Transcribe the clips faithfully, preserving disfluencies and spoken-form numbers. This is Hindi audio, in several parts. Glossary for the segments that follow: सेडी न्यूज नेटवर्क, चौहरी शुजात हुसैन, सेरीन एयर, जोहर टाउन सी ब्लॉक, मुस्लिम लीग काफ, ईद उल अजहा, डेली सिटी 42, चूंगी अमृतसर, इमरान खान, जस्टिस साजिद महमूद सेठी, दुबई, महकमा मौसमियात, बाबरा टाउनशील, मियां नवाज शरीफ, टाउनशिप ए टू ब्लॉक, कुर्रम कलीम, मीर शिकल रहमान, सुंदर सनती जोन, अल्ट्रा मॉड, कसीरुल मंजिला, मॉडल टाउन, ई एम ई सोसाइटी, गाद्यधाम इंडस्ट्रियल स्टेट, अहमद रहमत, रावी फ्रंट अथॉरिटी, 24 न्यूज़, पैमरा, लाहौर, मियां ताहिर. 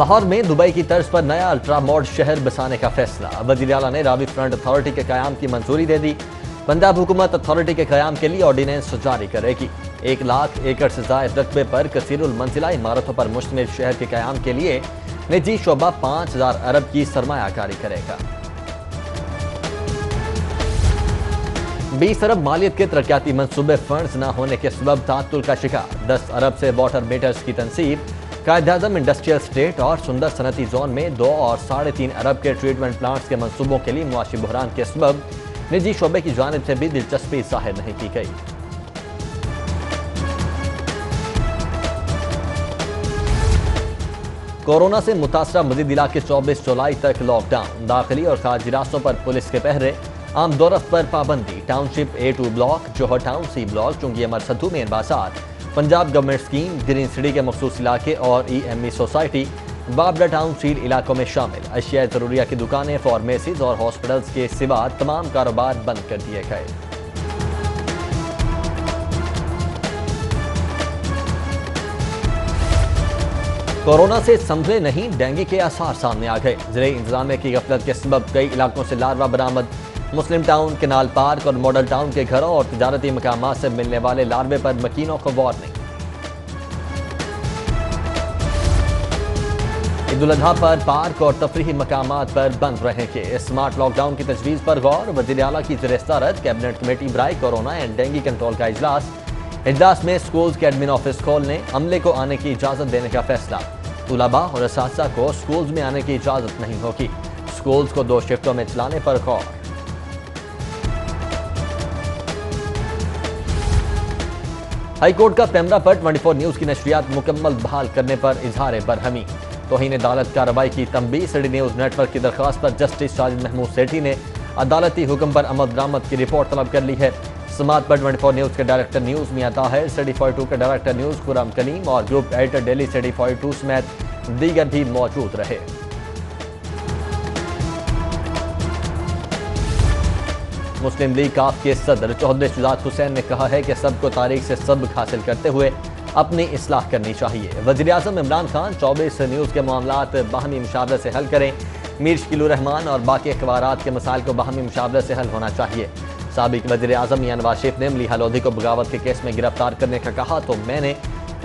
लाहौर में दुबई की तर्ज पर नया अल्ट्रा मॉड शहर बसाने का फैसला। वज़ीर आला ने रावी फ्रंट अथॉरिटी के क़याम की मंजूरी दे दी। पंजाब हुकूमत अथॉरिटी के क़याम के लिए ऑर्डीनेंस जारी करेगी। एक लाख एकड़ से ज़ायद रकबे पर कसीरुल मंजिला इमारतों पर मुश्तमिल शहर के क़याम के लिए निजी शोबा पाँच हज़ार अरब की सरमायाकारी करेगा। बीस अरब मालियत के तरक्याती मनसूबे फंड्स न होने के सबब तातुल का शिकार। दस अरब से वाटर मीटर्स की तनसीब। गाद्यधाम इंडस्ट्रियल स्टेट और सुंदर सनती जोन में दो और साढ़े तीन अरब के ट्रीटमेंट प्लांट्स के मनसूबों के लिए मुआशी बहरान के सबब निजी शोबे की जानिब से भी दिलचस्पी जाहिर नहीं की गई। कोरोना से मुतासरा मजीद इलाके चौबीस जुलाई तक लॉकडाउन। दाखिली और खारजी रास्तों पर पुलिस के पहरे। आम दौरफ्त पर पाबंदी। टाउनशिप ए टू ब्लॉक, जोहर टाउन सी ब्लॉक, चूंगी अमृतसर में इनबासात। Punjab government scheme, green city के मखसूस इलाके और ई एम ई सोसाइटी बाबरा टाउनशील इलाकों में शामिल। अशिया ज़रूरिया की दुकानें, फार्मेसीज और हॉस्पिटल्स के सिवा तमाम कारोबार बंद कर दिए गए। कोरोना से संभले नहीं डेंगू के आसार सामने आ गए। जिले इंतजामिया की गफलत के सबब कई इलाकों से लार्वा बरामद। मुस्लिम टाउन, केनाल पार्क और मॉडल टाउन के घरों और तजारती मकामात से मिलने वाले लार्वे पर मकीनों को वार्निंग। ईद उल अजहा पर पार्क और तफरीही मकामात पर बंद रहेंगे। स्मार्ट लॉकडाउन की तजवीज़ पर गौर। वज़ीर आला की ज़ेर-ए-सदारत कैबिनेट कमेटी बराए कोरोना एंड डेंगू कंट्रोल का इजलास। इजलास में स्कूल्स के एडमिन ऑफिस खोलने, अमले को आने की इजाज़त देने का फैसला। तुलबा और असातिज़ा को स्कूल्स में आने की इजाज़त नहीं होगी। स्कूल्स को दो शिफ्टों में चलाने पर गौर। हाई कोर्ट का पैमरा पर चौबीस न्यूज़ की नशरियात मुकम्मल बहाल करने पर इजहार बरहमी। तौहीन अदालत कार्रवाई की तंबीह। सेडी न्यूज नेटवर्क की दरख्वास्त पर जस्टिस साजिद महमूद सेठी ने अदालती हुक्म पर अहमद रहमत की रिपोर्ट तलब कर ली है। समात पर चौबीस न्यूज़ के डायरेक्टर न्यूज़ मियां ताहिर, सेडी बयालीस के डायरेक्टर न्यूज़ कुर्रम कलीम और ग्रुप एडिटर डेली सिटी बयालीस समेत दीगर भी मौजूद रहे। मुस्लिम लीग काफ के सदर चौहरी शुजात हुसैन ने कहा है कि सबको तारीख से सबक हासिल करते हुए अपनी इसलाह करनी चाहिए। वज़ीर आज़म इमरान खान चौबीस न्यूज़ के मामलात बाहमी मुशावरे से हल करें। मीर शिकल रहमान और बाकी अखबारात के मसाइल को बाहमी मुशावरे से हल होना चाहिए। साबिक वज़ीर आज़म मियां नवाज शरीफ ने मलीहा लोधी को बगावत के केस में गिरफ्तार करने का कहा तो मैंने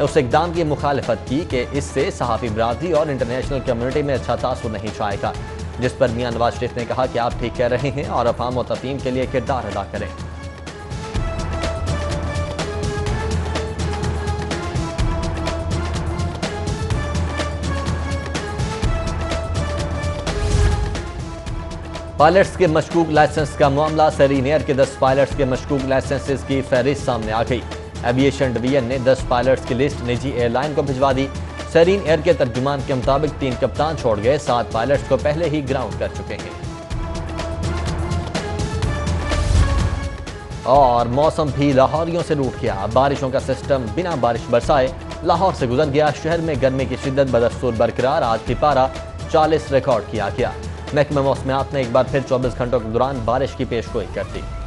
उस इकदाम की मुखालफत की कि इससे सहाफ़ी बरादरी और इंटरनेशनल कम्यूनिटी में अच्छा तासुर नहीं छाएगा, जिस पर मियां नवाज शरीफ ने कहा कि आप ठीक कह रहे हैं और अफाम और तफहीम के लिए किरदार अदा करें। पायलट्स के मशकूक लाइसेंस का मामला। सेरीन एयर के दस पायलट्स के मशकूक लाइसेंसेस की फहरिस्त सामने आ गई। एविएशन डिवीजन ने दस पायलट्स की लिस्ट निजी एयरलाइन को भिजवा दी। सेरीन एयर के तर्जुमान के मुताबिक तीन कप्तान छोड़ गए, सात पायलट्स को पहले ही ग्राउंड कर चुके हैं। और मौसम भी लाहौरियों से रूठ गया। बारिशों का सिस्टम बिना बारिश बरसाए लाहौर से गुजर गया। शहर में गर्मी की शिद्दत बदस्तूर बरकरार। आज की पारा चालीस रिकॉर्ड किया गया। महकमा मौसमियात ने एक बार फिर चौबीस घंटों के दौरान बारिश की पेशगोई कर दी।